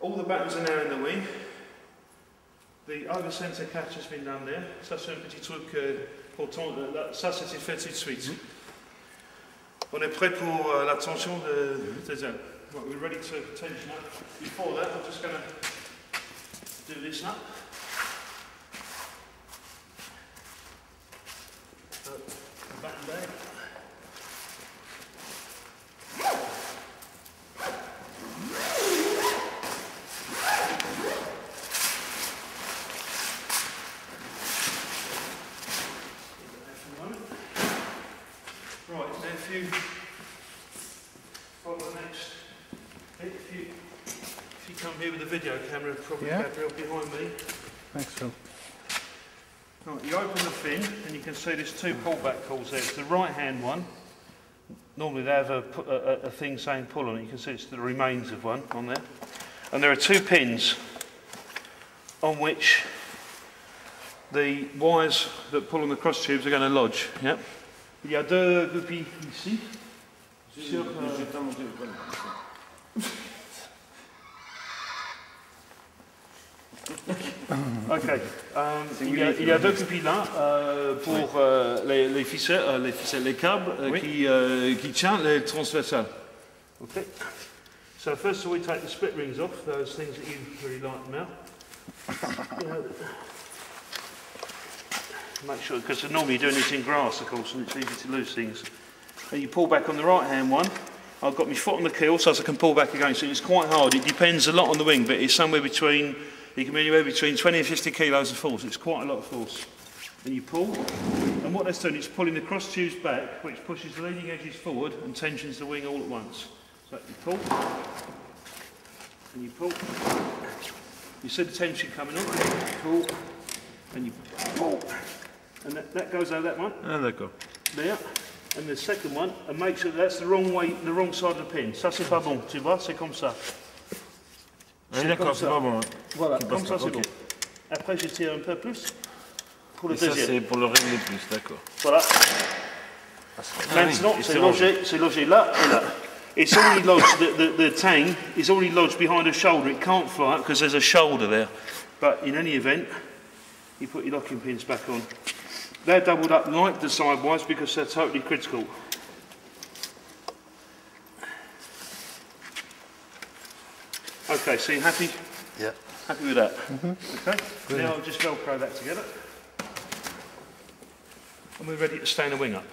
All the buttons are now in the wing. The other centre catch has been done there. Ça c'est un petit truc pour ça c'était fait tout de suite. On est prêt pour la tension des ailes. Right, we're ready to tension up. Before that, I'm just going to do this now. Back and down. Right, now if you follow the next, if you come here with a video camera, probably Gabriel behind me. Thanks, Phil. Right, you open the fin and you can see there's two pullback calls there. It's the right hand one. Normally they have a thing saying pull on it. You can see it's the remains of one on there. And there are two pins on which the wires that pull on the cross tubes are going to lodge. Yep. Il y a deux goupilles ici. Sur, Ok, il y a deux goupilles là pour les câbles qui tiennent les transversales. Ok. So first of all, we take the split rings off, those things that you really like now. Make sure, because normally you're doing this in grass, of course, and it's easy to lose things. And you pull back on the right-hand one. I've got my foot on the keel, so I can pull back against it. It's quite hard. It depends a lot on the wing, but it's somewhere between, it can be anywhere between 20 and 50 kilos of force. It's quite a lot of force. And you pull, and what that's doing is pulling the cross tubes back, which pushes the leading edges forward and tensions the wing all at once. So you pull, and you pull. You see the tension coming up, pull, and you pull. And that goes over that one. And that goes. There. And the second one, and make sure that's the wrong way, the wrong side of the pin. Ça c'est pas bon, tu vois, c'est comme ça. Ah d'accord, c'est pas bon. Hein. Voilà, comme ça c'est bon. Après je tire un peu plus pour le deuxième. Ça c'est pour le régler plus, d'accord. Voilà. Maintenant c'est logé là et là. It's already lodged. The tang is already lodged behind the shoulder. It can't fly up because there's a shoulder there. But in any event, you put your locking pins back on. They're doubled up like the sidewise because they're totally critical. Okay, so you happy? Yeah. Happy with that? Mm-hmm. Okay, brilliant. Now I'll just velcro that together. And we're ready to stand the wing up.